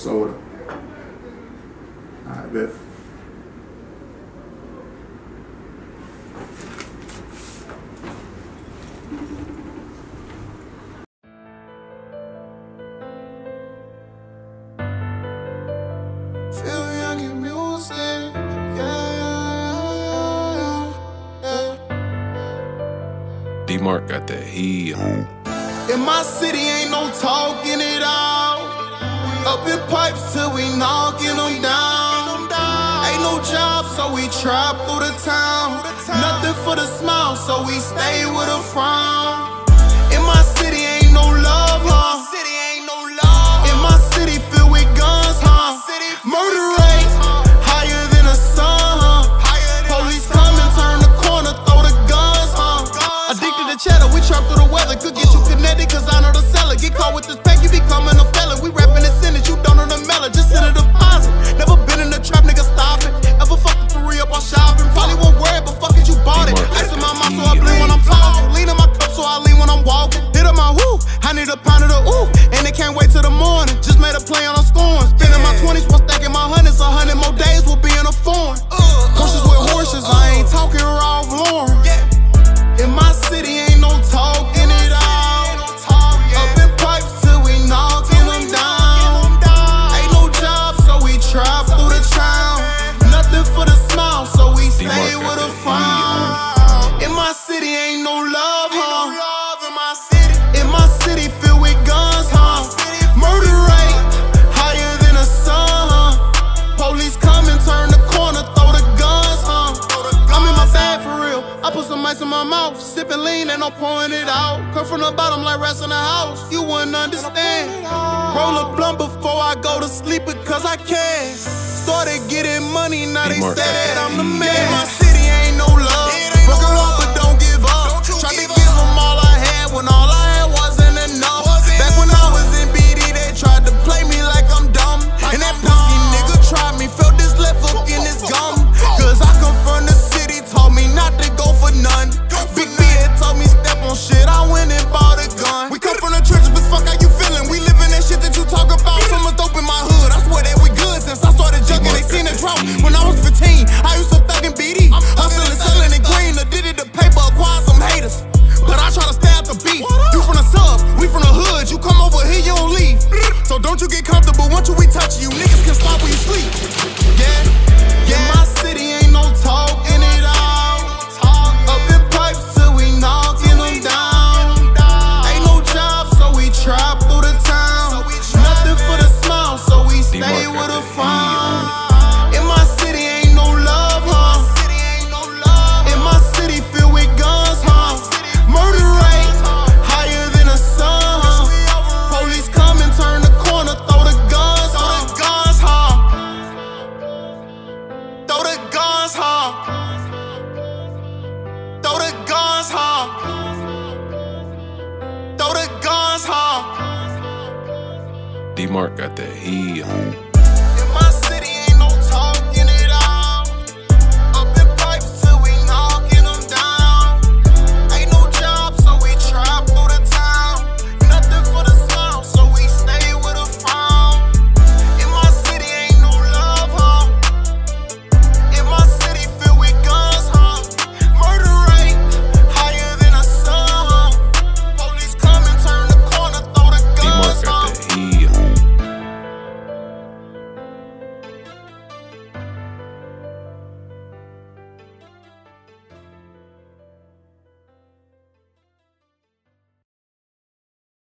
soda. All right, bet. Feel young in music, yeah. D-Mark got that heel. In my city ain't no talking it out. Up in pipes till we knocking them down. Ain't no job, so we trap through the town. Nothing for the smile, so we stay with a frown. In my city ain't no love, huh? In my city filled with guns, huh? Murder rate higher than the sun, huh? Police come and turn the corner, throw the guns, huh? Addicted to cheddar, we trap through the weather. Could get you kinetic, cause I know the seller. Get caught with this pack, you becoming a fella. We rapping and sending, you don't know the melody. Just send a deposit. Never been in a trap, nigga, stop it. Ever fucking three up on shopping. Probably won't worry, but fuck it, you bought it. Ice in my mouth, so I bleed when I'm talking. Lean in my cup, so I lean when I'm walking. Hit on my woo, I need a pound of the ooh. And it can't wait till the morning. Just made a play on a scoring. Spending my 20s, one stacking my hundreds. 100 more days will be in a foreign. Horses with horses, I ain't talking Ralph Lauren. In my city ain't no talking it out. Up in pipes till we knocking them down. Ain't no job, so we trap through the town. Nothing for the smile, so we stay with a frown. In my city ain't no love, huh? In my city filled with guns, huh? Murder rate higher than the sun, huh? Police come and turn the corner, throw the guns, huh? I'm in my bag for real. I put some ice in my mouth, sipping lean and I'm pouring it out. Come from the bottom like rats in the house. You wouldn't understand. Roll a blunt before I go to sleep because I can. Started getting money, now they say that I'm the man. In my city ain't no love. Broke a heart but don't give up. Try to give them all I had when all I had wasn't enough. Back when I was in BD, they tried to play me like I'm dumb. And that pussy nigga tried me, felt this left hook in his gum. Cause I come from the city, told me not to go for none. Big B had told me step on shit, I went and bought a gun. We come from the trenches, but fuck how you feeling? We living that shit that you talk about. Someone dope in my hood, I swear that we good. Since I started jugging, they seen a drought. When I was 15, I used to thuggin' BD. Hustling, selling and green, I did it to paper, acquired some haters. But I try to stay out the beat. You from the subs, we from the hood. You come over here, you don't leave. So don't you get comfortable, once we touch you. Niggas can stop when you sleep. Yeah, yeah. In my city ain't no talking it out. Up in pipes till we knocking them down. Ain't no job, so we trap through the town. Nothing for the smile, so we stay with a frown. D-Mark got that heel.